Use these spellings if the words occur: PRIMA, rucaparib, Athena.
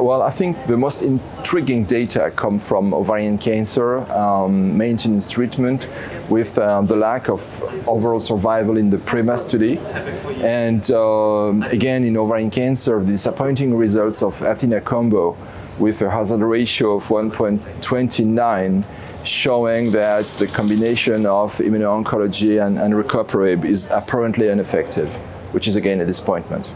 Well, I think the most intriguing data come from ovarian cancer maintenance treatment with the lack of overall survival in the PRIMA study. And again, in ovarian cancer, the disappointing results of Athena combo with a hazard ratio of 1.29 showing that the combination of immuno-oncology and rucaparib is apparently ineffective, which is again a disappointment.